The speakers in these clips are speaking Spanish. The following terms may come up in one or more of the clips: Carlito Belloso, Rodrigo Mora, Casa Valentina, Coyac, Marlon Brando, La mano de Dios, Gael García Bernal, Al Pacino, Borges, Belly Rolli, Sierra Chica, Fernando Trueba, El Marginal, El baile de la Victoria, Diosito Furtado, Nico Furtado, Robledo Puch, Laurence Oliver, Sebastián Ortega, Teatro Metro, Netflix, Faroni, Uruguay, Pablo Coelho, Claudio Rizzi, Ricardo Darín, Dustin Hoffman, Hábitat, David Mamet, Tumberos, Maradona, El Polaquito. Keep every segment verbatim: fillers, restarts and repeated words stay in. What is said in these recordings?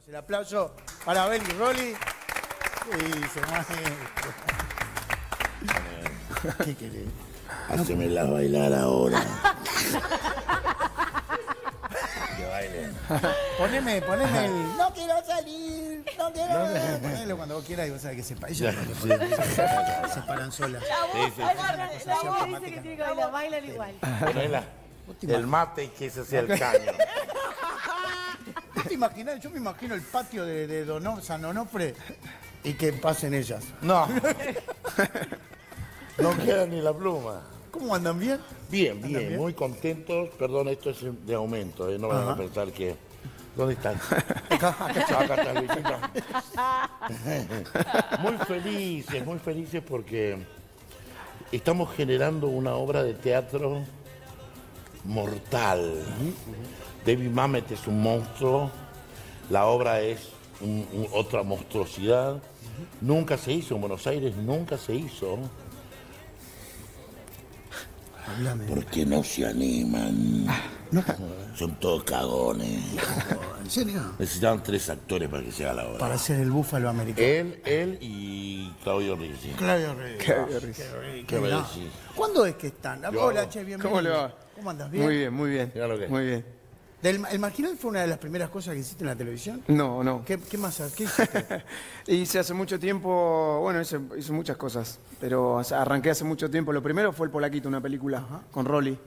manos, el aplauso para Belly Rolli. Y se me... ¿Qué querés? Hacémela bailar ahora. Que bailen. Poneme, poneme el... No quiero salir, no quiero salir. Ponelo cuando vos quieras y vos sabés que se paran. Se paran solas. La voz dice que tiene que bailar, bailan igual. Ponela. El mate y que se hacía el caño. ¿No te imaginas? Yo me imagino el patio de, de Dono, San Onofre y que pasen ellas. No. No queda ni la pluma. ¿Cómo andan bien? Bien, ¿Andan bien, bien, muy contentos. Perdón, esto es de aumento, eh. No van a pensar que... ¿Dónde están? Acá, acá está Luisito. Muy felices, muy felices porque estamos generando una obra de teatro mortal. Uh-huh. David Mamet es un monstruo, la obra es un, un, otra monstruosidad. Uh-huh. Nunca se hizo en Buenos Aires, nunca se hizo. Háblame. ¿Por qué no se animan? Ah, no. Son todos cagones. ¿En serio? Necesitaban tres actores para que se haga la obra. Para ser el búfalo americano. Él, él y Claudio Rizzi. Claudio Rizzi. Claudio Rizzi. ¿Qué me decís? ¿Cuándo es que están? Hola, che, bienvenido. ¿Cómo le va? ¿Cómo andas? ¿Bien? Muy bien, muy bien. Mirá lo que es. Muy bien. Del, ¿El Marginal fue una de las primeras cosas que hiciste en la televisión? No, no. ¿Qué, qué más? ¿Qué hiciste? Hice hace mucho tiempo, bueno, hice, hice muchas cosas, pero o sea, arranqué hace mucho tiempo. Lo primero fue El Polaquito, una película. Ajá. Con Rolly.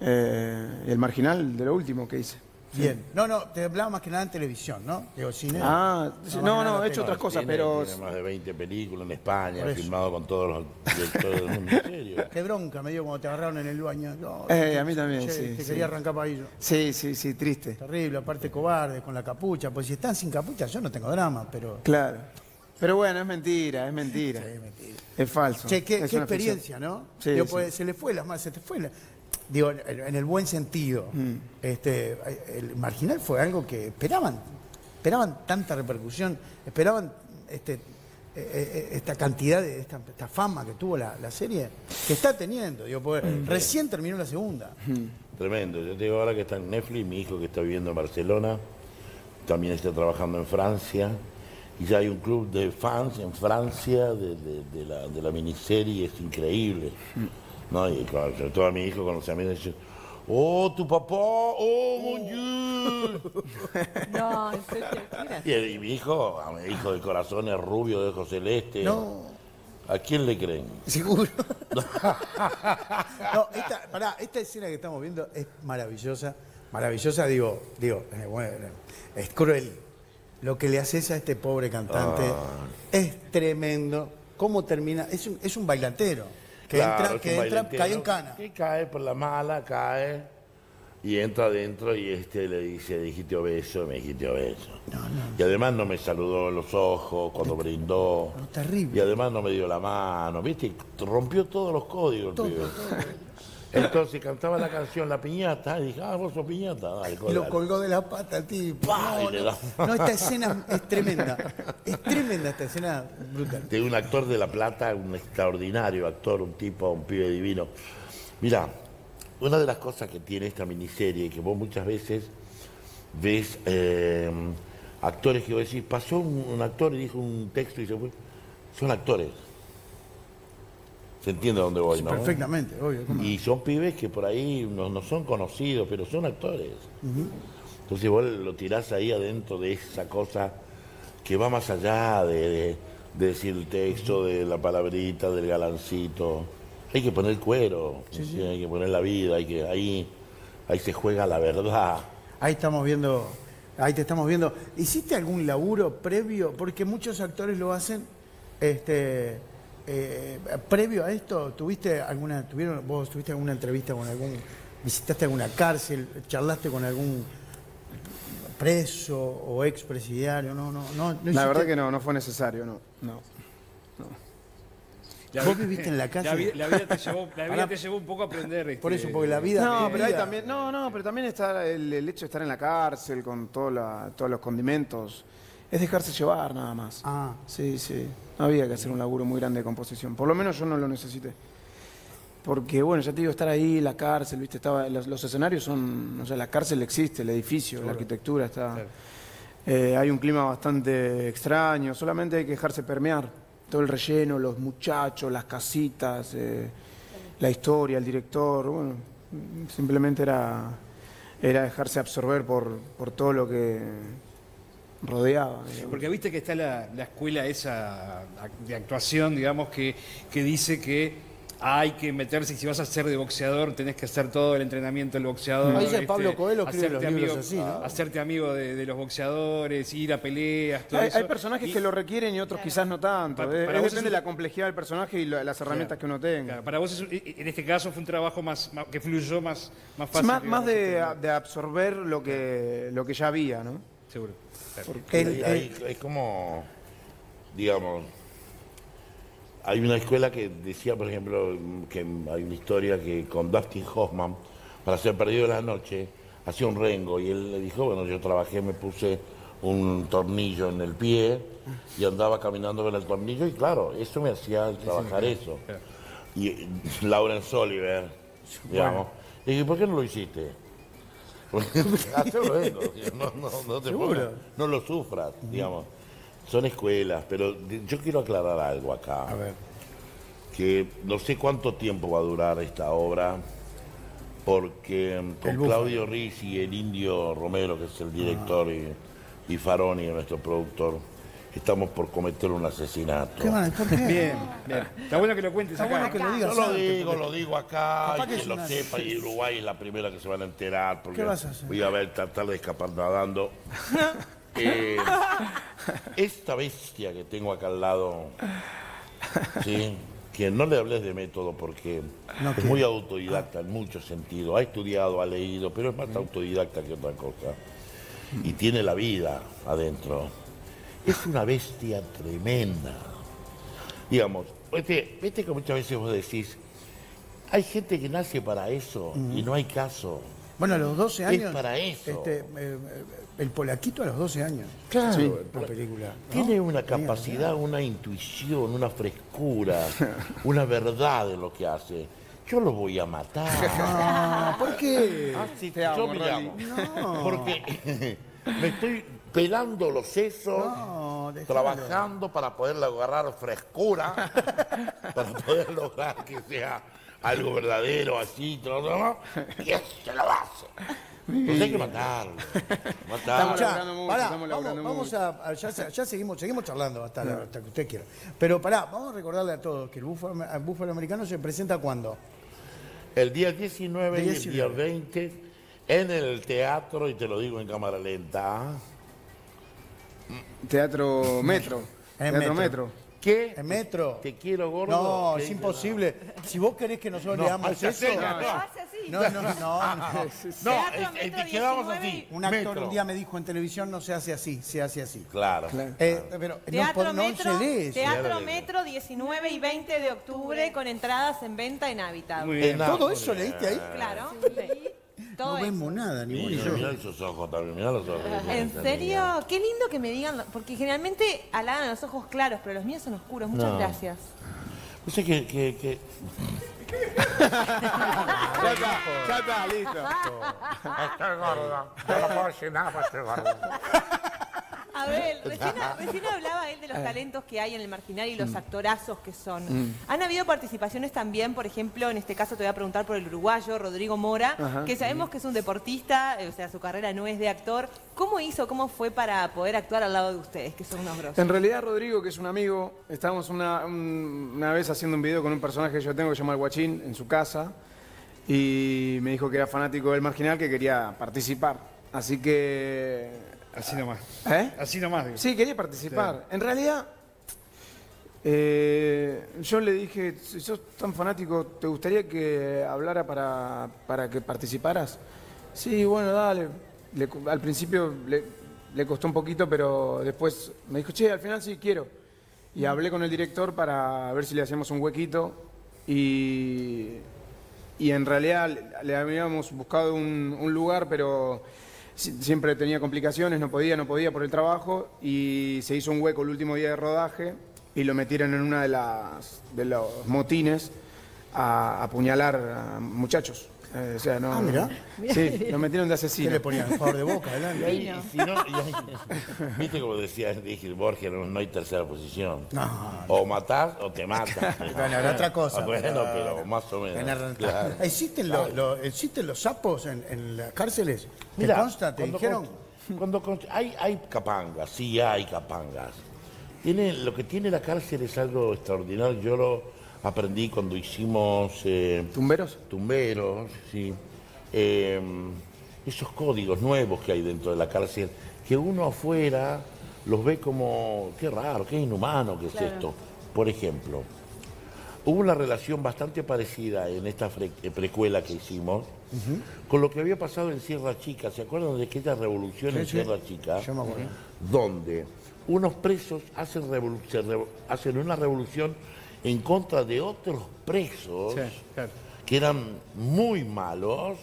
Eh, el Marginal, de lo último que hice. Bien. Sí. No, no, te hablaba más que nada en televisión, ¿no? Digo, cine. Ah, no, no, no, he hecho otras cosas, tiene, pero... Tiene más de veinte películas en España, filmado con todos los directores del mundo. Serio. Qué bronca me dio cuando te agarraron en el baño. No, eh, a mí también, che, sí. Te sí. quería arrancar para ello. Sí, sí, sí, triste. Terrible, aparte cobarde, con la capucha. Pues si están sin capucha, yo no tengo drama, pero... Claro. Pero bueno, es mentira, es mentira. Sí, es mentira. Es falso. Che, qué, qué experiencia, ficción, ¿no? Sí, digo, sí. Pues, se le fue la más, se te fue la... Digo, en el buen sentido, mm. este, El Marginal fue algo que esperaban, esperaban tanta repercusión, esperaban este, esta cantidad, de, esta, esta fama que tuvo la, la serie, que está teniendo, digo, porque mm. recién terminó la segunda. Mm. Tremendo, yo te digo ahora que está en Netflix, mi hijo que está viviendo en Barcelona, también está trabajando en Francia, y ya hay un club de fans en Francia de, de, de, la, de la miniserie, es increíble. Mm. No, y claro, sobre todo a mi hijo con los amigos dice, oh, tu papá, oh, mon Dieu. No, en serio. Y, y mi hijo, a mi hijo de corazón es rubio, de ojos celeste. No. ¿A quién le creen? Seguro. No, no esta, pará, esta escena que estamos viendo es maravillosa. Maravillosa, digo, digo, bueno, es cruel. Lo que le haces a este pobre cantante ah. es tremendo. ¿Cómo termina? Es un, es un bailantero. Que claro, entra, que entra, cae en cana. Que cae por la mala, cae y entra adentro y este le dice, dijiste obeso, me dijiste obeso. No, no, no. Y además no me saludó en los ojos cuando no, brindó. No, terrible. Y además no me dio la mano, viste, rompió todos los códigos. Todo, todo. Entonces cantaba la canción La Piñata y dije, ah, vos sos piñata. Dale, y lo colgó de la pata el tipo. No, da... no, esta escena es tremenda. Es tremenda esta escena, brutal. De un actor de La Plata, un extraordinario actor, un tipo, un pibe divino. Mirá, una de las cosas que tiene esta miniserie, que vos muchas veces ves eh, actores que vos decís, pasó un, un actor y dijo un texto y se fue. Son actores. Se entiende a dónde voy, sí, ¿no? Perfectamente, obvio. ¿Cómo? Y son pibes que por ahí no, no son conocidos, pero son actores. Uh-huh. Entonces vos lo tirás ahí adentro de esa cosa que va más allá de, de, de decir el texto, uh-huh. de la palabrita, del galancito. Hay que poner cuero, sí, ¿sí? Sí. Hay que poner la vida, hay que ahí, ahí se juega la verdad. Ahí estamos viendo, ahí te estamos viendo. ¿Hiciste algún laburo previo? Porque muchos actores lo hacen, este... Eh, previo a esto, ¿tuviste alguna, tuvieron, vos tuviste alguna entrevista con algún, visitaste alguna cárcel, charlaste con algún preso o expresidiario? No, no, no. no La verdad que no, no fue necesario, no, no, no. La vos viviste en la calle. La vida, la vida, te, llevó, la vida te llevó un poco a aprender. Este... Por eso, porque la vida... No, pero ahí también, no, no, pero también está el, el hecho de estar en la cárcel con todo la, todos los condimentos. Es dejarse llevar nada más. Ah. Sí, sí. No había que hacer un laburo muy grande de composición. Por lo menos yo no lo necesité. Porque, bueno, ya te digo, estar ahí, la cárcel, viste, estaba. Los, los escenarios son. O sea, la cárcel existe, el edificio, claro. La arquitectura está. Claro. Eh, hay un clima bastante extraño, solamente hay que dejarse permear. Todo el relleno, los muchachos, las casitas, eh, la historia, el director. Bueno, simplemente era, era dejarse absorber por, por todo lo que rodeaba. Digamos. Porque viste que está la, la escuela esa de actuación, digamos, que, que dice que hay que meterse, si vas a ser de boxeador, tenés que hacer todo el entrenamiento del boxeador. Ahí dice Pablo Coelho, escribe los libros así, ¿no? Hacerte amigo de, de los boxeadores, ir a peleas, todo hay, eso. Hay personajes y... que lo requieren y otros claro. quizás no tanto. Para, para depende de un... la complejidad del personaje y la, las herramientas claro. que uno tenga. Claro. Para vos, es, en este caso, fue un trabajo más, más que fluyó más, más fácil. Sí, más digamos, más de, a, de absorber lo que, lo que ya había, ¿no? Seguro. Claro. Porque el, hay, el... hay como, digamos... Hay una escuela que decía, por ejemplo, que hay una historia que con Dustin Hoffman, para ser perdido en la noche, hacía un rengo y él le dijo, bueno, yo trabajé, me puse un tornillo en el pie y andaba caminando con el tornillo y claro, eso me hacía trabajar sí, sí, eso. Claro. Y Laurence Oliver, digamos, le dije, ¿por qué no lo hiciste? Hace un rengo, no, no, no te pongas, no lo sufras, digamos. Son escuelas, pero yo quiero aclarar algo acá. A ver. Que no sé cuánto tiempo va a durar esta obra, porque con Claudio Rizzi y el Indio Romero, que es el director, ah. y, y Faroni, nuestro productor, estamos por cometer un asesinato. ¿Qué mal? ¿Por qué? Bien, bien. Está bueno que lo cuentes Está acá. Bueno que lo digas. No lo digo, lo digo acá, y que, que lo una... sepa, y Uruguay es la primera que se van a enterar, porque ¿qué vas a hacer? Voy a ver, tratar de escapar nadando. Eh, esta bestia que tengo acá al lado, ¿sí? Que no le hables de método porque no, es que... muy autodidacta en muchos sentidos. Ha estudiado, ha leído, pero es más autodidacta que otra cosa. Y tiene la vida adentro. Es una bestia tremenda. Digamos, este, este que muchas veces vos decís, hay gente que nace para eso mm. y no hay caso. Bueno, a los doce años... Es para eso. Este, eh, El Polaquito a los doce años. Claro. Sí, la película. Tiene ¿no? una capacidad, una intuición, una frescura, una verdad de lo que hace. Yo lo voy a matar. Ah, ¿por qué? Ah, sí, te amo, yo me llamo. No. Porque me estoy pelando los sesos, no, trabajando para poder lograr frescura, para poder lograr que sea algo verdadero, así, todo, todo, y eso se lo hace. Pues hay que matarlo. matarlo. Ya, mucho, pará, vamos, vamos a. Ya, ya seguimos, seguimos charlando hasta, la, hasta que usted quiera. Pero pará, vamos a recordarle a todos que el búfalo, el búfalo americano se presenta ¿cuándo? El día diecinueve, diecinueve y el día veinte en el teatro, y te lo digo en cámara lenta. Teatro Metro. Teatro Metro. Metro. ¿Qué? ¿En Metro? Te, te quiero, gordo. No, es imposible. No. Si vos querés que nosotros no, leamos eso... No, no, no. No, no, no, no. no es, es, quedamos así. Un actor Metro. Un día me dijo en televisión, no se hace así, se hace así. Claro. claro. Eh, pero Teatro no, Metro, no se lee eso. Teatro Metro, diecinueve y veinte de octubre, con entradas en venta en Hábitat. Muy bien. ¿Todo eso leíste ahí? Claro, leí. No vemos nada, ni sí, yo. Mirá sus ojos también, mirá los ojos. ¿En serio? Qué lindo que me digan, porque generalmente alaban los ojos claros, pero los míos son oscuros. Muchas no. gracias. No sé que... que, que... ya está, ya está, listo. Estoy gorda, no lo puedo decir nada, pero estoy gorda. Abel, recién, recién hablaba él de los talentos que hay en El Marginal y los mm. actorazos que son. Mm. Han habido participaciones también, por ejemplo, en este caso te voy a preguntar por el uruguayo, Rodrigo Mora, ajá, que sabemos sí. que es un deportista, o sea, su carrera no es de actor. ¿Cómo hizo, cómo fue para poder actuar al lado de ustedes, que son unos grosos? En realidad, Rodrigo, que es un amigo, estábamos una, un, una vez haciendo un video con un personaje que yo tengo que se llama El Guachín, en su casa, y me dijo que era fanático del Marginal, que quería participar. Así que... Así nomás. ¿Eh? Así nomás. Digo. Sí, quería participar. Sí. En realidad, eh, yo le dije, si sos tan fanático, ¿te gustaría que hablara para, para que participaras? Sí, bueno, dale. Le, al principio le, le costó un poquito, pero después me dijo, che, al final sí quiero. Y hablé con el director para ver si le hacíamos un huequito. Y, y en realidad le, le habíamos buscado un, un lugar, pero... siempre tenía complicaciones, no podía, no podía por el trabajo, y se hizo un hueco el último día de rodaje y lo metieron en una de las de los motines a apuñalar a muchachos. O sea, no, ah, mirá. Sí, nos metieron de asesino. ¿Qué le ponían? Favor de boca, adelante. Y, y si no, y, viste como decía dije, Borges, no, no hay tercera posición. No, no. O matás o te matan. Ganar otra cosa. Bueno, pero, pero más o menos. Ganar, claro. ¿Existen, claro. Lo, lo, ¿Existen los sapos en, en las cárceles? ¿Te Mirá, consta? ¿Te dijeron? Cuando, cuando, hay, hay capangas, sí hay capangas. Tiene, lo que tiene la cárcel es algo extraordinario. Yo lo... aprendí cuando hicimos... Eh, ¿Tumberos? Tumberos, sí. Eh, esos códigos nuevos que hay dentro de la cárcel, que uno afuera los ve como... qué raro, qué inhumano que es claro. esto. Por ejemplo, hubo una relación bastante parecida en esta precuela que hicimos uh-huh. con lo que había pasado en Sierra Chica. ¿Se acuerdan de aquella revolución sí, en sí. Sierra Chica? Yo me acuerdo. Donde unos presos hacen, revolu- se revo- hacen una revolución... en contra de otros presos sí, claro. que eran muy malos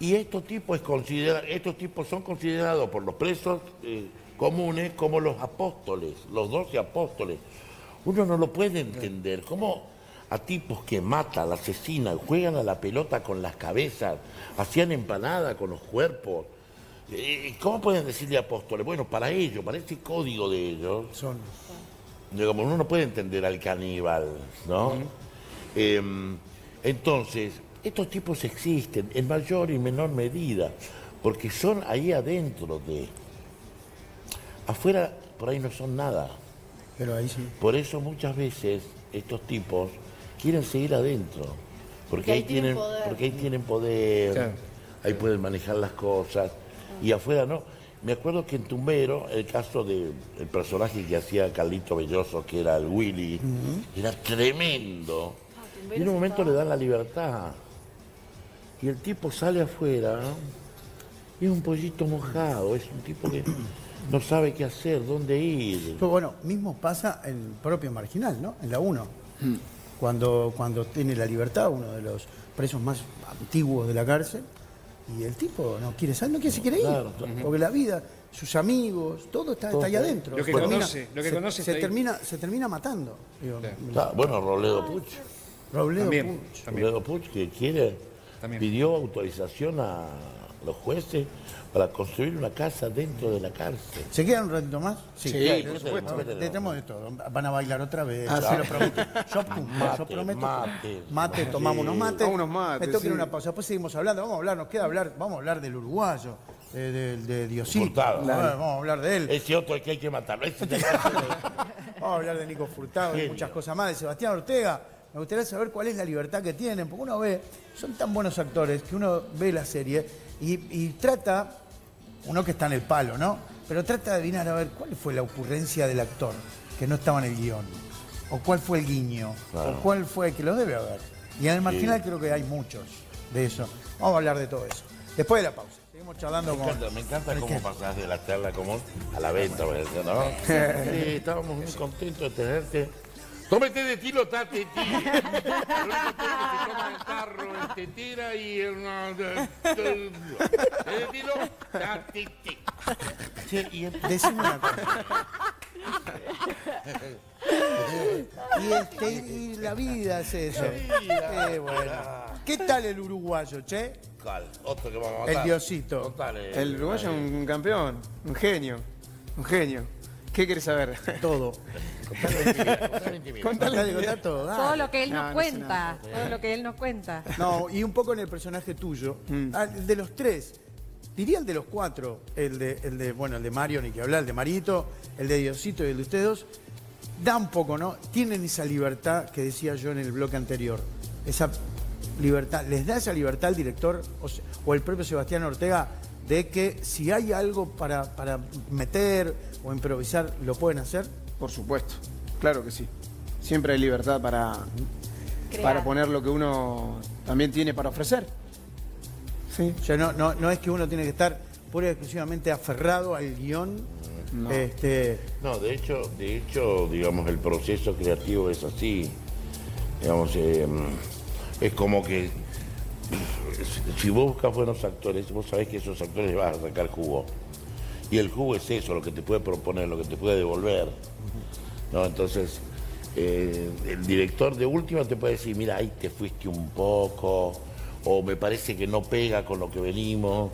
y estos tipos, es considera, estos tipos son considerados por los presos eh, comunes como los apóstoles, los doce apóstoles. Uno no lo puede entender, cómo a tipos que matan, asesinan, juegan a la pelota con las cabezas, hacían empanada con los cuerpos. Eh, ¿Cómo pueden decirle apóstoles? Bueno, para ellos, para ese código de ellos... son. Digamos, uno no puede entender al caníbal, ¿no? Uh-huh. eh, entonces, estos tipos existen en mayor y menor medida, porque son ahí adentro de... Afuera, por ahí no son nada. Pero ahí sí. Por eso muchas veces estos tipos quieren seguir adentro, porque, porque ahí tienen poder, porque ahí, tienen poder claro. ahí pueden manejar las cosas, uh-huh. y afuera no. Me acuerdo que en Tumbero, el caso del de personaje que hacía Carlito Belloso, que era el Willy, uh-huh. era tremendo. Ah, y en un momento estaba... le dan la libertad. Y el tipo sale afuera, y es un pollito mojado, es un tipo que no sabe qué hacer, dónde ir. Pero bueno, mismo pasa en el propio Marginal, ¿no? En la uno. Uh-huh. Cuando, cuando tiene la libertad, uno de los presos más antiguos de la cárcel, y el tipo no quiere saber, no quiere, se quiere ir. Claro, claro. Porque la vida, sus amigos, todo está, está ahí adentro. Lo que bueno, conoce, lo que se, conoce se, termina, se termina matando. Digo, claro. Claro. Bueno, Robledo Puch. Robledo también, Puch. También. Robledo Puch, que quiere, también. pidió autorización a los jueces para construir una casa dentro de la cárcel. ¿Se quedan un ratito más? Sí, sí, sí por supuesto. Tenemos de todo. Van a bailar otra vez, ah, se lo prometo. Yo, mate, yo prometo. Mate, mate tomamos unos mates. Unos mates. Me toca sí. una pausa, después seguimos hablando. Vamos a hablar, nos queda hablar, vamos a hablar del uruguayo, de, de, de Diosito Furtado. Claro. Vamos a hablar de él. Ese otro que hay que matarlo. Ese de... Vamos a hablar de Nico Furtado, de muchas cosas más, de Sebastián Ortega. Me gustaría saber cuál es la libertad que tienen, porque uno ve, son tan buenos actores que uno ve la serie y, y trata, uno que está en el palo, ¿no? Pero trata de adivinar a ver cuál fue la ocurrencia del actor que no estaba en el guión, o cuál fue el guiño, claro. o cuál fue, que lo debe haber. Y en el Marginal sí. creo que hay muchos de eso. Vamos a hablar de todo eso. Después de la pausa. Seguimos charlando con... Me encanta, me encanta cómo que... pasás de la charla común a la venta, ¿no? Sí, estábamos muy contentos de tenerte. Tómete de ti, lo tate de ti. El que toma el tarro, el tetera y el... De ti, lo tate de ti. Decime una cosa. Y, este, y la vida es eso. Vida. Eh, bueno. ¿Qué tal el uruguayo, che? Otro que vamos a matar. El Diosito. Total, el, el uruguayo es un campeón, un genio, un genio. ¿Qué querés saber? Todo. Contale todo. Todo lo que él nos cuenta. Todo lo que él nos cuenta. No, y un poco en el personaje tuyo. Mm. Ah, de los tres, diría el de los cuatro, el de, el de bueno, el de Mario, ni que hablar, el de Marito, el de Diosito y el de ustedes dos, da un poco, ¿no? Tienen esa libertad que decía yo en el bloque anterior. Esa libertad, ¿les da esa libertad al director o, se, o el propio Sebastián Ortega? De que si hay algo para, para meter o improvisar, ¿lo pueden hacer? Por supuesto, claro que sí. Siempre hay libertad para, para poner lo que uno también tiene para ofrecer. Sí. O sea, no, no, no es que uno tiene que estar pura y exclusivamente aferrado al guión. No, este... no de, hecho, de hecho, digamos, el proceso creativo es así. Digamos, eh, es como que... Si vos buscas buenos actores, vos sabés que esos actores vas a sacar jugo. Y el jugo es eso, lo que te puede proponer, lo que te puede devolver. ¿No? Entonces, eh, el director de última te puede decir, mira, ahí te fuiste un poco, o me parece que no pega con lo que venimos,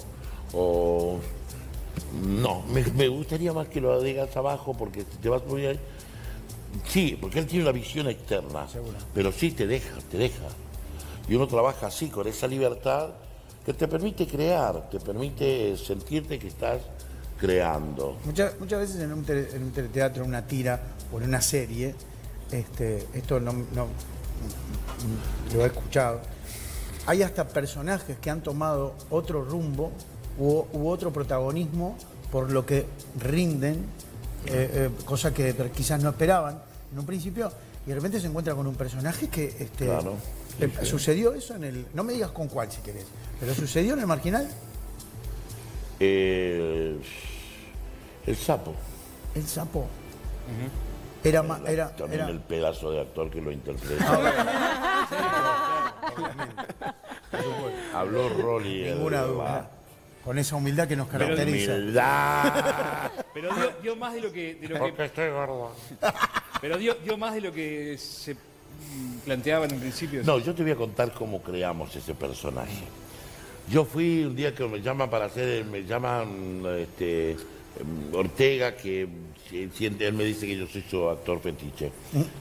o... No, me, me gustaría más que lo digas abajo, porque te vas muy ahí. Sí, porque él tiene una visión externa, segura, pero sí te deja, te deja. Y uno trabaja así, con esa libertad que te permite crear, te permite sentirte que estás creando. Muchas, muchas veces en un, tele, en un teleteatro, una tira o en una serie, este, esto no, no lo he escuchado, hay hasta personajes que han tomado otro rumbo u, u otro protagonismo por lo que rinden, eh, eh, cosa que quizás no esperaban en un principio, y de repente se encuentra con un personaje que... Este, claro. Sí, sí. ¿Sucedió eso en el...? No me digas con cuál, si querés, pero ¿sucedió en El Marginal? Eh, el sapo. ¿El sapo? Uh-huh. Era más... Era, también era... el pedazo de actor que lo interpreta. Ah, bueno. Habló Rolli. Ninguna el... duda. Con esa humildad que nos caracteriza. Pero humildad. Pero dio, dio más de lo que... De lo Porque que... estoy gordo. Pero dio, dio más de lo que se... planteaban en principio. No, yo te voy a contar cómo creamos ese personaje. Yo fui un día que me llaman para hacer, me llaman este, Ortega, que él me dice que yo soy su actor fetiche.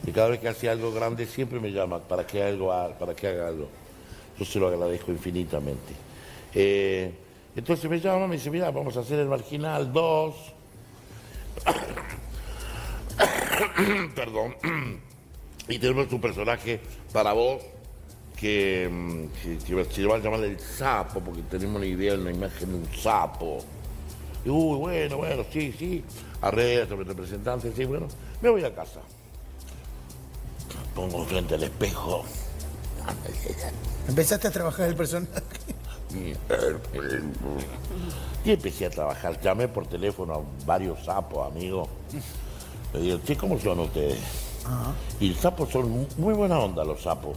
Y cada vez que hacía algo grande siempre me llama para que, algo, para que haga algo. Yo se lo agradezco infinitamente. Eh, entonces me llama, me dice, mira, vamos a hacer El Marginal dos. Perdón. Y tenemos un personaje para vos que se va a llamar el sapo, porque tenemos una idea, una imagen de un sapo. Y, uy, bueno, bueno, sí, sí. Arregla sobre representantes, sí, bueno. Me voy a casa. Pongo frente al espejo. ¿Empezaste a trabajar el personaje? Y empecé a trabajar. Llamé por teléfono a varios sapos, amigos. Me dijeron, sí, ¿cómo son ustedes? Uh-huh. Y los sapos son muy buena onda, los sapos.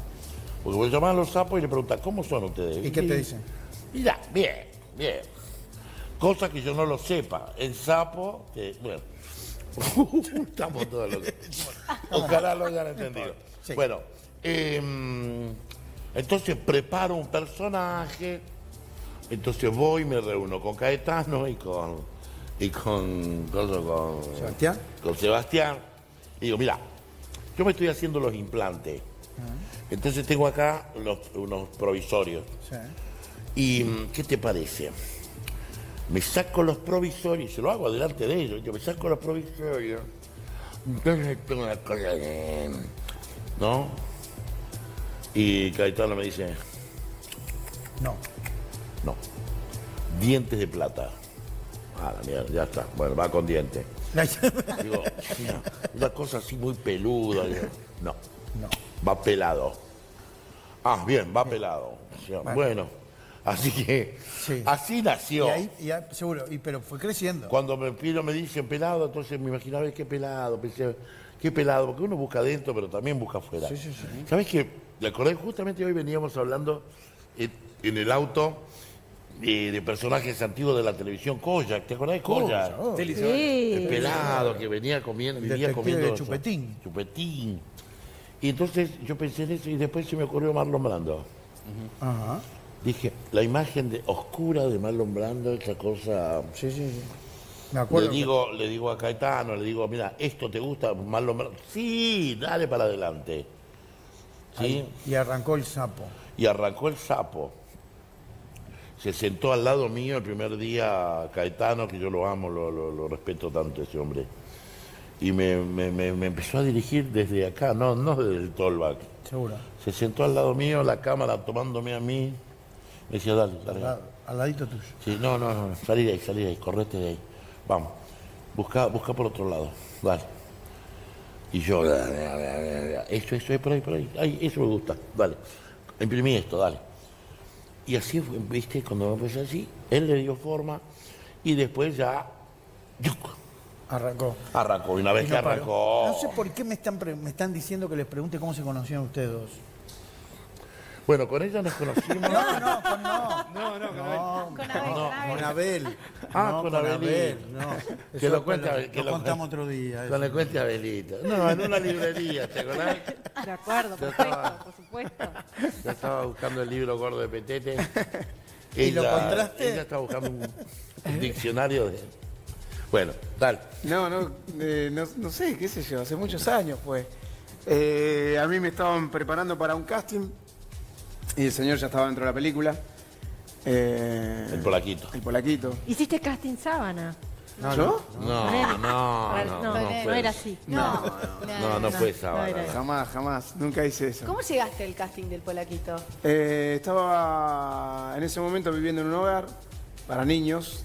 Porque vos llamás a los sapos y le preguntás, ¿cómo son ustedes? ¿Y qué te dicen? Mirá, bien, bien. Cosa que yo no lo sepa. El sapo, que, bueno, estamos todos los... Ojalá lo hayan entendido. Sí. Bueno, eh, entonces preparo un personaje, entonces voy y me reúno con Caetano y con... Y con... con, con ¿Sebastián? Con Sebastián. Y digo, mirá, yo me estoy haciendo los implantes, uh-huh, entonces tengo acá los, unos provisorios. Sí. ¿Y qué te parece? Me saco los provisorios, se lo hago delante de ellos, yo me saco los provisorios, entonces tengo una cosa de... ¿No? Y Caetano me dice... No. No. Dientes de plata. Ah, la mierda, ya está. Bueno, va con dientes. Digo, mira, una cosa así muy peluda. Digo, no, no, va pelado. Ah, bien, va pelado. Bueno, bueno, así que sí, así nació. Y ahí, y ahí, seguro, y, pero fue creciendo. Cuando me pido, me dicen pelado, entonces me imaginaba qué pelado, pensé, qué pelado, porque uno busca adentro, pero también busca afuera. Sí, sí, sí. ¿Sabés qué? ¿Te acordás? Justamente hoy veníamos hablando en, en el auto. Eh, de personajes antiguos de la televisión, Coyac, ¿te acordás de Coyac? Oh, oh. Sí. El pelado que venía comiendo, vivía comiendo chupetín. Eso. Chupetín. Y entonces yo pensé en eso y después se me ocurrió Marlon Brando. Uh-huh. Ajá. Dije, la imagen de, oscura de Marlon Brando, esa cosa. Sí, sí, sí. Me acuerdo. Le digo, que... le digo a Caetano, le digo, mira, esto te gusta, Marlon Brando. Sí, dale para adelante. ¿Sí? Ahí. Y arrancó el sapo. Y arrancó el sapo. Se sentó al lado mío el primer día Caetano, que yo lo amo, lo, lo, lo respeto tanto ese hombre. Y me, me, me, me empezó a dirigir desde acá, no, no desde el tollback. Seguro. Se sentó al lado mío, la cámara tomándome a mí. Me decía, dale, dale. Al, al ladito tuyo. Sí, no, no, no, salí de ahí, salí de ahí, correte de ahí. Vamos, busca, busca por otro lado, dale. Y yo, dale, dale, dale, dale. Eso, eso, por ahí, por ahí. Ay, eso me gusta, dale. Imprimí esto, dale. Y así fue, viste, cuando empezó así, él le dio forma y después ya... ¡Yuc! Arrancó. Arrancó, y una vez que arrancó... No sé por qué me están, me están diciendo que les pregunte cómo se conocían ustedes dos. Bueno, con ella nos conocimos. No, no, con no. No, no, no, con Abel. No, con Abel. Ah, no, con, con Abel. Abel. No. Que lo cuente Abel. Que lo contamos otro día. Con le cuente Abelita. No, en una librería, ¿te acordás? De acuerdo, perfecto, por supuesto. Yo estaba buscando el libro gordo de Petete. ¿Y ella, lo encontraste? Ella estaba buscando un, un diccionario de... Bueno, tal. No, no, eh, no, no sé, qué sé yo, hace muchos años fue. Eh, a mí me estaban preparando para un casting y el señor ya estaba dentro de la película. Eh, el Polaquito. El Polaquito. ¿Hiciste casting sábana? No, ¿yo? No, no, no, no, no, no, no era así. No, no, no fue sábana. No, jamás, jamás, nunca hice eso. ¿Cómo llegaste al casting del Polaquito? Eh, estaba en ese momento viviendo en un hogar para niños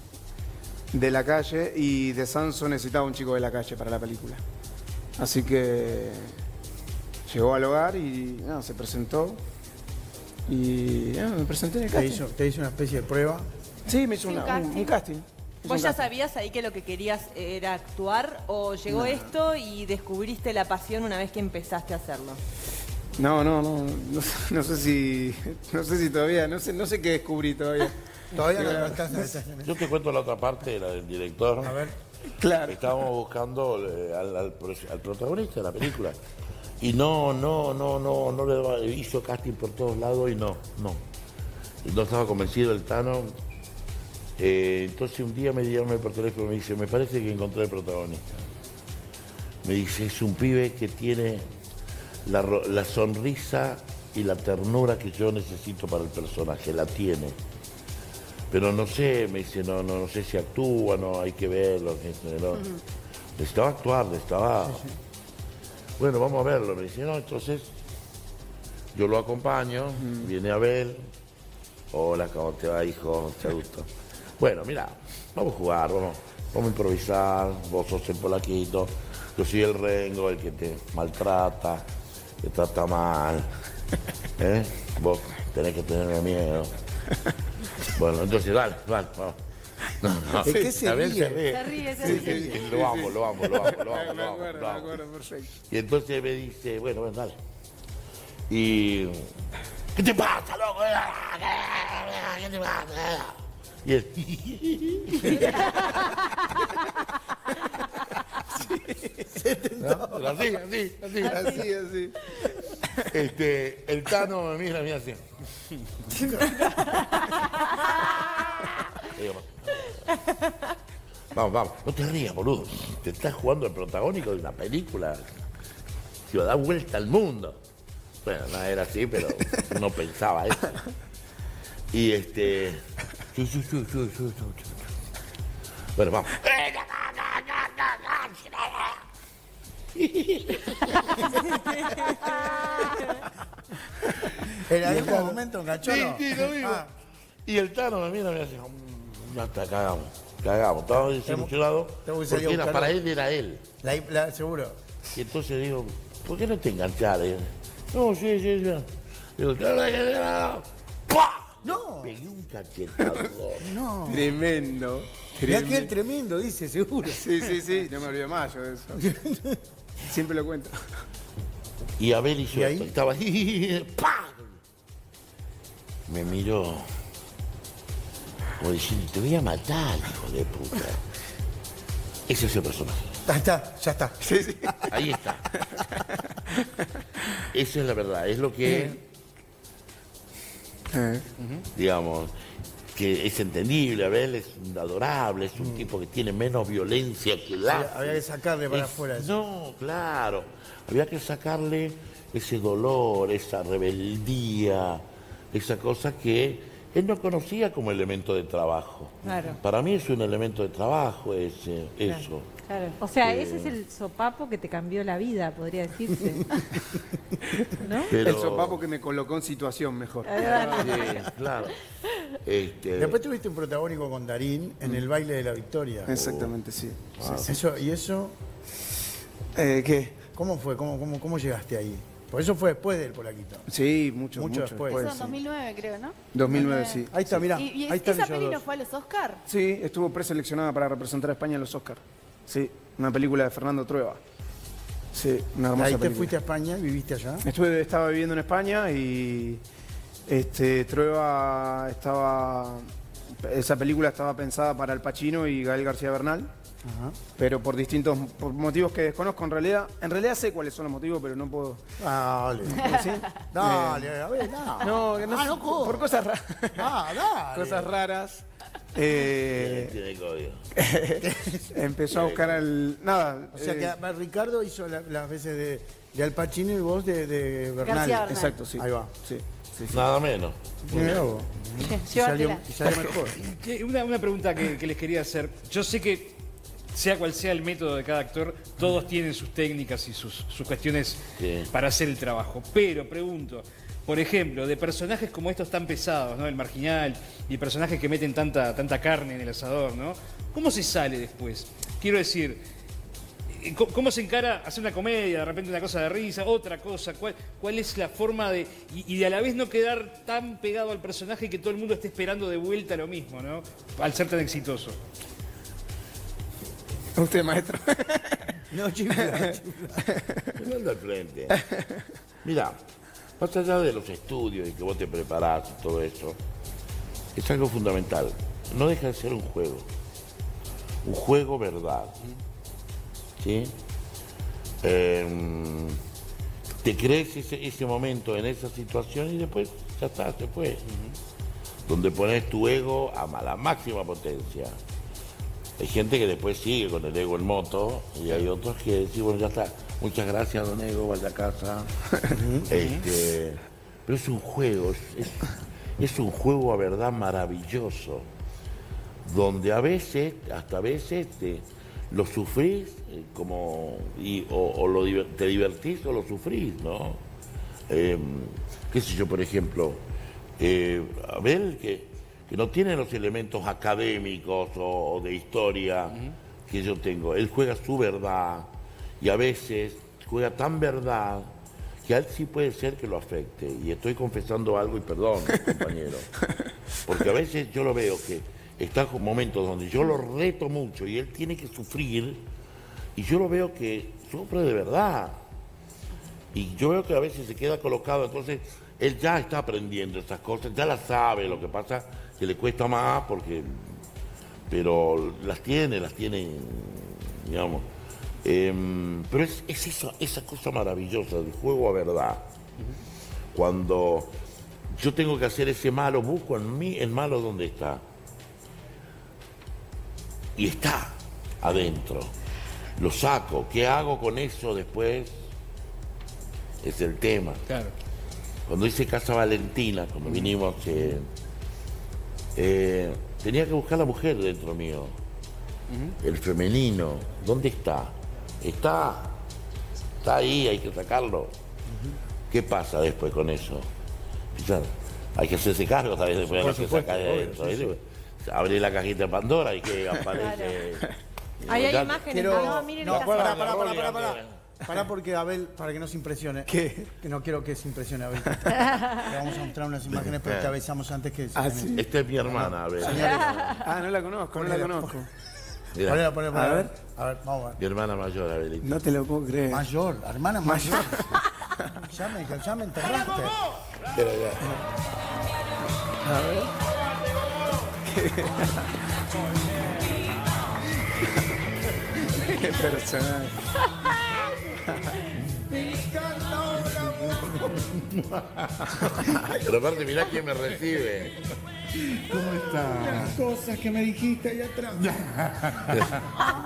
de la calle y de Sanso necesitaba un chico de la calle para la película. Así que llegó al hogar y no, se presentó y no, me presenté en el casting. ¿Te hizo, te hizo una especie de prueba? Sí, me hizo una, un casting. Un casting. ¿Vos ya sabías ahí que lo que querías era actuar o llegó no. esto y descubriste la pasión una vez que empezaste a hacerlo? No, no, no, no, no sé si, no sé si todavía, no sé, no sé qué descubrí todavía. Todavía no, no alcanza. Yo te cuento la otra parte, la del director. A ver, claro. Estábamos buscando al, al, al protagonista de la película y no, no, no, no, no le hizo casting por todos lados y no, no, no estaba convencido el Tano. Eh, entonces un día me llama por teléfono y me dice, me parece que encontré el protagonista. Me dice, es un pibe que tiene la, la sonrisa y la ternura que yo necesito para el personaje, la tiene. Pero no sé, me dice, no, no, no sé si actúa, no, hay que verlo. No. Uh-huh. Necesitaba actuar, necesitaba... Sí, sí. Bueno, vamos a verlo. Me dice, no, entonces yo lo acompaño, uh-huh. Viene Abel. Hola, ¿cómo te va, hijo? Te gusta. Bueno, mira, vamos a jugar, vamos, vamos a improvisar, vos sos el Polaquito, yo soy el rengo, el que te maltrata, te trata mal, ¿eh? Vos tenés que tener miedo. Bueno, entonces, dale, dale, vamos. No, no. Es que se ríe. Se ríe, se ríe, se ríe. Sí, sí, sí. Lo amo, lo amo, lo amo, lo amo. Me acuerdo, lo amo. Me acuerdo, perfecto. Y entonces me dice, bueno, ven, dale. Y... ¿Qué te pasa, loco? ¿Qué te pasa? Y él... Sí, ¿no? Así, así, así, así, así. Este, el Tano me mira, mira así. Vamos, vamos, no te rías, boludo. Te estás jugando el protagónico de una película que va a dar vuelta al mundo. Bueno, no era así, pero no pensaba eso. Y este... Bueno, vamos. ¿Era de este momento enganchó? Sí, sí, lo digo. Ah. Y el Tano me mira y me dice, ya está, cagamos, cagamos. Estaba desilusionado porque era, para él era él. La, la, seguro. Y entonces digo, ¿por qué no te enganchás? Eh? No, sí, sí, sí. Digo, ¡pah! No. Pegué un cachetador. No. Tremendo. Ya que el tremendo dice, seguro. Sí, sí, sí. No me olvido más yo de eso. Siempre lo cuento. Y Abel hizo esto. Estaba ahí. ¡Pah! Me miró. Como diciendo, te voy a matar, hijo de puta. Ese es el personaje. Ahí está, ya está. Sí, sí. Ahí está. Esa es la verdad, es lo que, eh. digamos, que es entendible, Abel es adorable, es un mm. tipo que tiene menos violencia que el hace. Había que sacarle para es, afuera. Eso. No, claro, había que sacarle ese dolor, esa rebeldía, esa cosa que él no conocía como elemento de trabajo. Claro. Para mí es un elemento de trabajo ese, claro. eso. Claro. O sea, eh... ese es el sopapo que te cambió la vida, podría decirse. ¿No? Pero... El sopapo que me colocó en situación mejor. Sí, claro. Este... Después tuviste un protagónico con Darín en mm. El baile de la Victoria. Exactamente, oh. sí. Wow. sí. Eso, ¿y eso? Eh, ¿Qué? ¿Cómo fue? ¿Cómo, cómo, cómo llegaste ahí? Por eso fue después del Polaquito. Sí, mucho, mucho, mucho después. Eso en sí. dos mil nueve, creo, ¿no? dos mil nueve, sí. Ahí está, mirá. ¿Y, y ahí está esa peli no fue a los Oscar? Sí, estuvo preseleccionada para representar a España en los Oscar. Sí, una película de Fernando Trueba. Sí, una hermosa película. Ahí te fuiste a España y viviste allá. Estuve, estaba viviendo en España y Este, Trueba estaba... Esa película estaba pensada para Al Pacino y Gael García Bernal. Ajá. Pero por distintos por motivos que desconozco, en realidad en realidad sé cuáles son los motivos, pero no puedo... Dale. ¿Sí? Dale, eh, a ver, dale. No, que no, ah, no por, por cosas raras. Ah, dale. Cosas raras. Eh, empezó a buscar al... Nada. O sea eh, que Ricardo hizo la, las veces de, de Al Pacino y vos de, de Bernal. Bernal. Exacto, sí. Ahí va. Sí. Sí, sí. Nada menos. Sí, salió, salió mejor. Una, una pregunta que, que les quería hacer. Yo sé que, sea cual sea el método de cada actor, todos tienen sus técnicas y sus, sus cuestiones sí. para hacer el trabajo. Pero pregunto, por ejemplo, de personajes como estos tan pesados, ¿no? El Marginal, y personajes que meten tanta, tanta carne en el asador, ¿no? ¿Cómo se sale después? Quiero decir... ¿Cómo se encara hacer una comedia, de repente una cosa de risa, otra cosa? ¿Cuál, cuál es la forma de...? Y, y de a la vez no quedar tan pegado al personaje que todo el mundo esté esperando de vuelta lo mismo, ¿no? Al ser tan exitoso. Usted, maestro. No, chifla, chifla. Al frente. Mirá, más allá de los estudios y que vos te preparás y todo eso, es algo fundamental. No deja de ser un juego. Un juego verdad. ¿Sí? Eh, te crees ese, ese momento en esa situación y después ya está, te fue. Uh-huh. Donde pones tu ego a la máxima potencia. Hay gente que después sigue con el ego en moto y hay otros que dicen, bueno, ya está, muchas gracias, don ego, vaya a casa. Uh-huh. este, pero es un juego, es, es, es un juego a verdad maravilloso, donde a veces, hasta a veces, te, lo sufrís como y, o, o lo, te divertís o lo sufrís, ¿no? Eh, qué sé yo, por ejemplo, eh, Abel, que, que no tiene los elementos académicos o, o de historia uh-huh. que yo tengo. Él juega su verdad y a veces juega tan verdad que a él sí puede ser que lo afecte. Y estoy confesando algo y perdón, compañero, porque a veces yo lo veo que está con momentos donde yo lo reto mucho y él tiene que sufrir y yo lo veo que sufre de verdad y yo veo que a veces se queda colocado, entonces él ya está aprendiendo esas cosas, ya las sabe, lo que pasa que le cuesta más porque, pero las tiene, las tiene, digamos, eh, pero es, es eso, esa cosa maravillosa del juego a verdad, cuando yo tengo que hacer ese malo, busco en mí el malo donde está. Y está adentro. Lo saco. ¿Qué hago con eso después? Es el tema. Claro. Cuando hice Casa Valentina, cuando vinimos, eh, eh, tenía que buscar la mujer dentro mío. Uh-huh. El femenino. ¿Dónde está? Está. Está ahí, hay que sacarlo. Uh-huh. ¿Qué pasa después con eso? Quizás hay que hacerse cargo, ¿sabes? Después hay que sacar adentro. Sí, sí. Abrí la cajita de Pandora y que aparece... Claro. Ahí hay imágenes, pero, no, miren no, pará, pará, pará, pará, pará. Pará porque Abel, para que no se impresione. ¿Qué? Que no quiero que se impresione Abel. Le vamos a mostrar unas imágenes, pero te avisamos antes que... Ah, sí. Esta es mi hermana, Abel. Señora. Ah, no la conozco, no la conozco. Ponela, ponela, ponela. A ver, a ver, vamos a ver. Mi hermana mayor, Abelita. No te lo puedo creer. Mayor, hermana mayor. Ya me, ya me enterraste. Pero ya. A ver... Qué personaje. Pero aparte, mirá quién me recibe. ¿Cómo está? Las cosas que me dijiste allá atrás.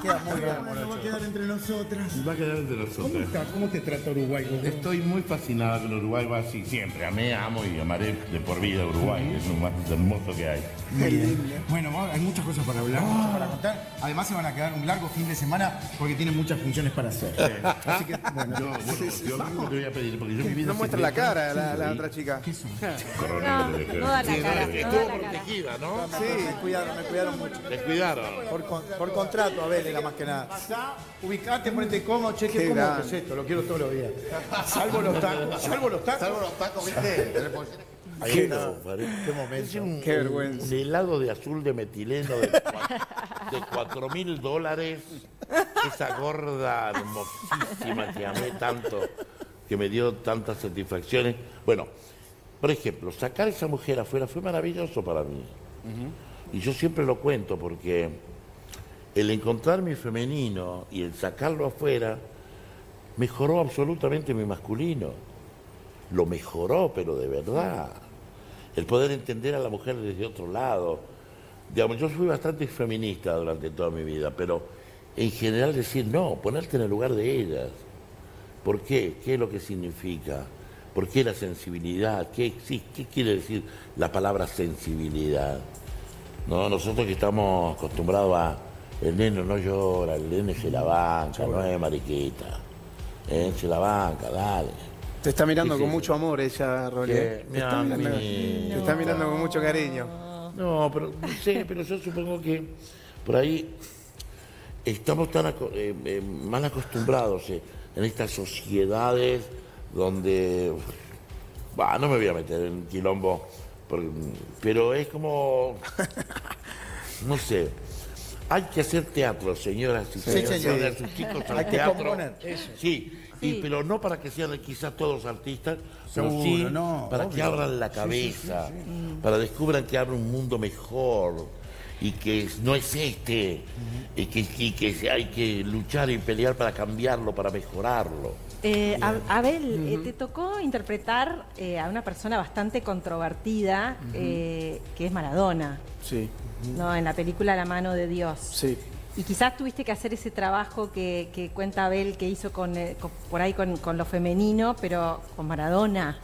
Queda muy bien, va a quedar entre nosotras. Va a quedar entre nosotras. ¿Cómo está? ¿Cómo te trata Uruguay? ¿Cómo? Estoy muy fascinada con Uruguay, va así siempre. Amé, amo y amaré de por vida Uruguay. Uh-huh. Es lo más hermoso que hay. Muy bien. Bueno, hay muchas cosas para hablar, oh. muchas para contar. Además se van a quedar un largo fin de semana porque tienen muchas funciones para hacer. Sí. Así que, bueno. Yo, bueno, sí, sí, yo mismo te voy a pedir, porque yo mi vida no muestra la cara la, la otra chica. ¿Qué son? No, no da la cara, no da la cara. Protegida, ¿no? Sí, me cuidaron, me cuidaron mucho. Me cuidaron. Por, con, por contrato, Abel, era más que nada. Pasá, ubicate, ponete cómodo, che, qué cómodo que es esto, lo quiero todos los días. Salvo los tacos, salvo los tacos. Salvo los tacos, ¿viste? Qué, no, qué momento. Un, qué vergüenza. Un helado de azul de metileno de cuatro mil dólares. Esa gorda hermosísima que amé tanto, que me dio tantas satisfacciones. Bueno. Por ejemplo, sacar a esa mujer afuera fue maravilloso para mí. Uh-huh. Y yo siempre lo cuento porque el encontrar mi femenino y el sacarlo afuera mejoró absolutamente mi masculino. Lo mejoró, pero de verdad. El poder entender a la mujer desde otro lado. Digamos, yo fui bastante feminista durante toda mi vida, pero en general decir no, ponerte en el lugar de ellas. ¿Por qué? ¿Qué es lo que significa? ¿Por qué la sensibilidad? ¿Qué, sí, qué quiere decir la palabra sensibilidad? ¿No? Nosotros que estamos acostumbrados a el neno no llora, el nene se la banca, no es mariquita. ¿Eh? Se la banca, dale. Te está mirando sí, con sí. mucho amor ella, Rolly. Te está mirando, te está mirando con mucho cariño. No, pero no sé, pero yo supongo que por ahí estamos tan aco eh, eh, mal acostumbrados eh, en estas sociedades donde, bah, no me voy a meter en quilombo, porque, pero es como, no sé, hay que hacer teatro, señoras y sí, señores, sí, sí, sí. sus chicos al hay teatro, que eso. sí, y, pero no para que sean quizás todos artistas, pero Seguro, sí no, para obvio. que abran la cabeza, sí, sí, sí, sí. para descubran que abre un mundo mejor. Y que no es este, uh-huh. y, que, y que hay que luchar y pelear para cambiarlo, para mejorarlo. Eh, Abel, uh-huh. eh, te tocó interpretar eh, a una persona bastante controvertida, uh-huh. eh, que es Maradona, sí. uh-huh. ¿no? En la película La mano de Dios. Sí. Y quizás tuviste que hacer ese trabajo que, que cuenta Abel, que hizo con, eh, con, por ahí con, con lo femenino, pero con Maradona.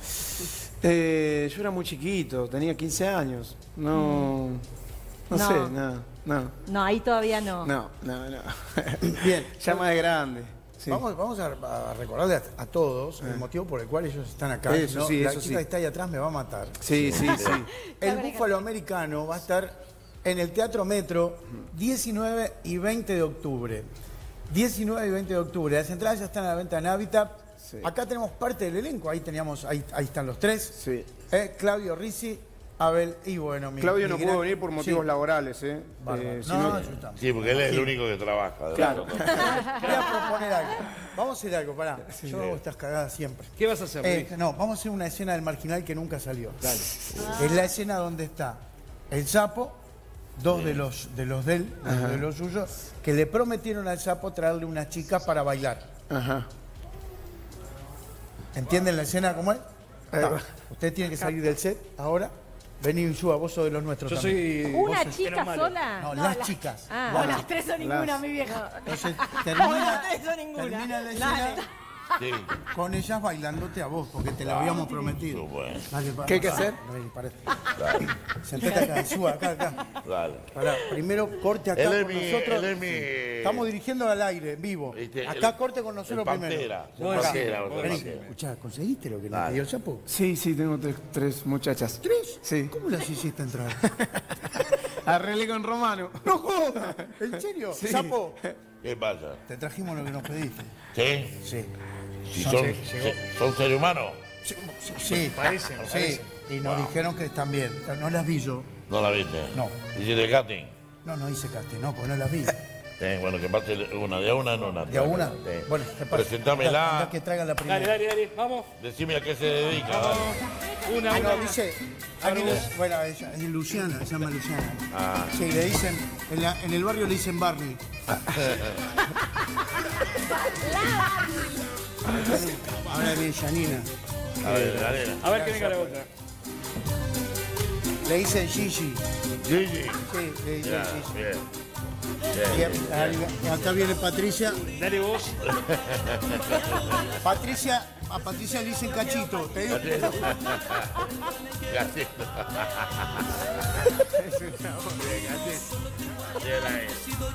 Eh, yo era muy chiquito, tenía quince años, no... Uh-huh. No, no sé, no, no. No, ahí todavía no. No, no, no. Bien, ya más de grande. Sí. Vamos, vamos a, a recordarle a, a todos eh. el motivo por el cual ellos están acá. Eso, ¿no? sí, La eso chica sí. que está ahí atrás me va a matar. Sí, sí, sí. sí. El búfalo americano va a estar en el Teatro Metro diecinueve y veinte de octubre. diecinueve y veinte de octubre. Las entradas ya están a la venta en Hábitat. Sí. Acá tenemos parte del elenco, ahí teníamos, ahí, ahí están los tres. Sí. Eh, Claudio Rizzi. Abel, y bueno, mi, Claudio mi no gran... pudo venir por motivos sí. laborales, ¿eh? eh no, no, yo también. Sí, porque él es sí. el único que trabaja. Claro. Voy a proponer algo. Vamos a hacer algo, pará. Sí, yo sí. hago estas cagadas siempre. ¿Qué vas a hacer, eh, No, vamos a hacer una escena del Marginal que nunca salió. Dale. Ah. Es la escena donde está el sapo, dos sí. de los de los de él, Ajá. de los suyos, que le prometieron al sapo traerle una chica para bailar. Ajá. ¿Entienden la escena cómo es? No. Usted tiene que salir del set ahora. Vení, Yuba, vos sos de los nuestros. Yo también. Soy... ¿Una sos... chica sola? No, no las, las chicas. Ah, las... No, las tres son ninguna, las... mi vieja. Entonces, termina, no, las tres son ninguna. Termina la escena sí. con ellas bailándote a vos, porque te la habíamos prometido. Pues. Dale, para, ¿Qué hay que hacer? Sentate acá, Yuba, acá, acá. Dale. Pará, primero corte acá el con mi, nosotros. El sí. el Estamos dirigiendo al aire, en vivo. Este, acá el, corte con nosotros el primero. Pantera, escuchá, ¿conseguiste lo que le pidió el sapo? Sí, sí, tengo tres, tres muchachas. ¿Tres? Sí. ¿Cómo las hiciste entrar? Arreglé con Romano. ¡No jodas! ¿En serio? Sí. ¿Sapo? ¿Qué pasa? Te trajimos lo que nos pediste. ¿Sí? Sí. Si son, son, se, ¿Son seres humanos? Sí, sí, sí. parecen. Sí. Parecen. Y nos wow. dijeron que están bien. No las vi yo. ¿No las viste? No. ¿Hiciste casting? No, no hice casting, no, porque no las vi. Eh, bueno, que pase una, de a una no una. ¿De a una? Eh. Bueno, que pase. Presentámela. Que traigan la primera. Dale, dale, dale, vamos. Decime a qué se dedica. Vamos. Dale. Una, una. Bueno, dice, aquí les, bueno, ella, es Luciana, se llama Luciana. Ah. Sí, le dicen, en, la, en el barrio le dicen Barney. Ahora es Janina. A ver, a ver. A ver qué venga la otra. Le dicen Gigi. Gigi. Sí, le dicen yeah, Gigi. Bien. Bien, bien. Acá viene Patricia. Dale vos. Patricia, a Patricia le dicen cachito. Te digo. Cachito. Es una onda de cachito.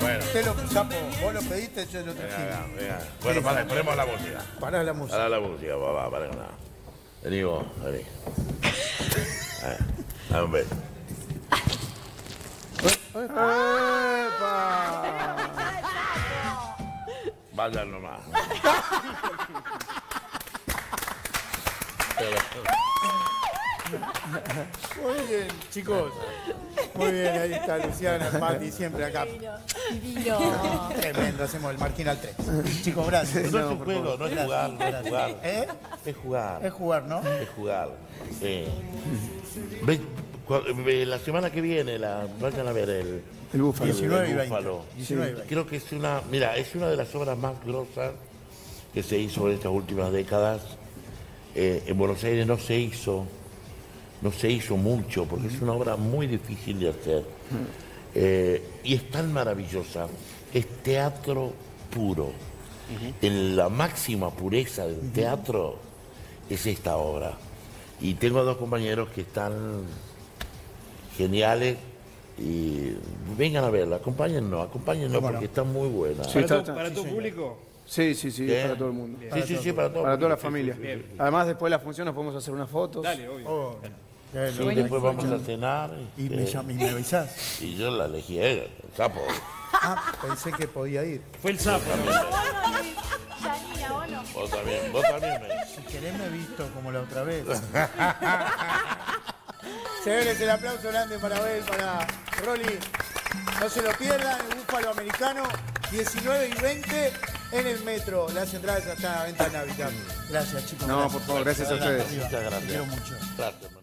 Bueno. Usted lo, sapo, vos lo pediste, yo lo trajimos. Venga, venga. Bueno, para, ponemos la música. Pará la música. Pará la música, papá, pará. Vení vos, vení. Dame un beso. ¡Epa! Vaya nomás. Muy bien, chicos. Muy bien, ahí está Luciana, Pati, siempre acá. Divino. No, tremendo, hacemos el Marginal tres. Chicos, gracias. No, no es un juego, no es jugar, no es jugar. ¿Eh? Es jugar. Es jugar, ¿no? Es jugar. Eh. La semana que viene, la, vayan a ver el... El Búfalo. diecinueve y veinte. Creo que es una, mira, es una de las obras más grosas que se hizo en estas últimas décadas. Eh, en Buenos Aires no se hizo, no se hizo mucho, porque es una obra muy difícil de hacer. Eh, y es tan maravillosa, es teatro puro. Uh-huh. En la máxima pureza del uh-huh. teatro es esta obra. Y tengo a dos compañeros que están geniales. Y vengan a verla, acompáñennos, acompáñennos porque no? está muy buena. Sí, ¿Para, tu, ¿Para tu público? Sí, sí, sí, ¿Eh? para todo el mundo. Sí, sí, sí, para, todo para toda la familia. Sí, sí, sí. Además, después de la función nos podemos hacer unas fotos. Dale, obvio. Oh, claro. Sí, después vamos a cenar. Y, y, me, y me avisás. Y yo la elegí, era el sapo. Ah, pensé que podía ir. Fue el sapo. Vos también, vos también. Me... Si querés me he visto como la otra vez. Señores, el aplauso grande para Bel, para Rolli. No se lo pierdan, el Búfalo Americano, diecinueve y veinte en el Metro. Las entradas ya están a la venta en Hábitat. Gracias, chicos. No, gracias. por favor, gracias, gracias a ustedes. Muchas gracias. Te quiero mucho. Gracias.